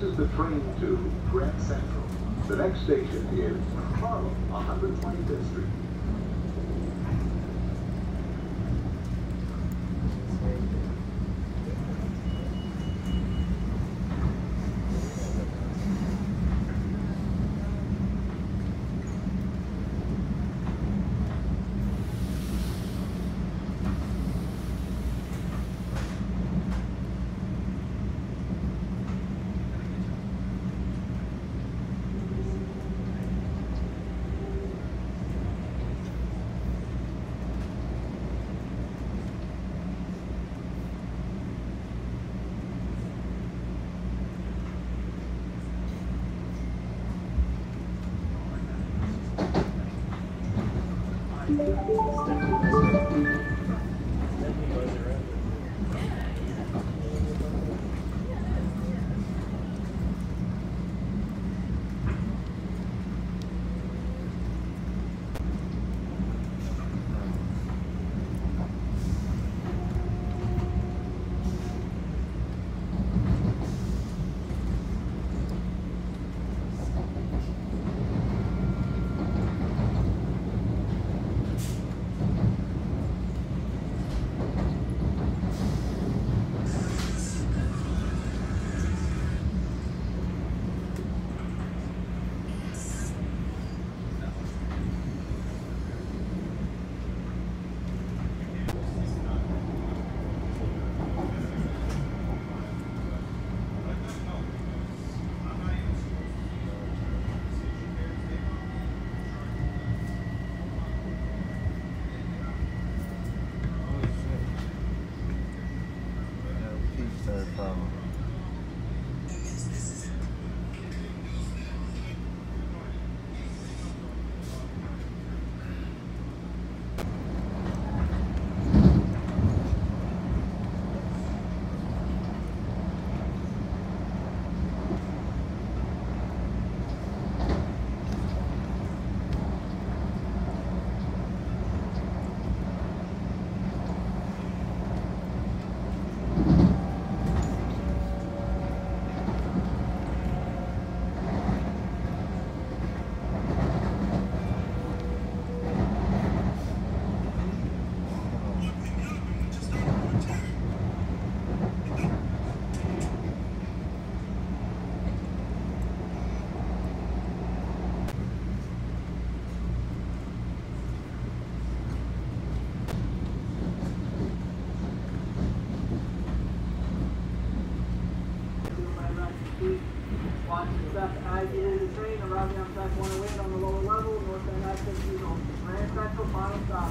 This is the train to Grand Central. The next station is Harlem 125th Street. Train arriving on track 108 on the lower level, northbound access is on Grand Central, final stop.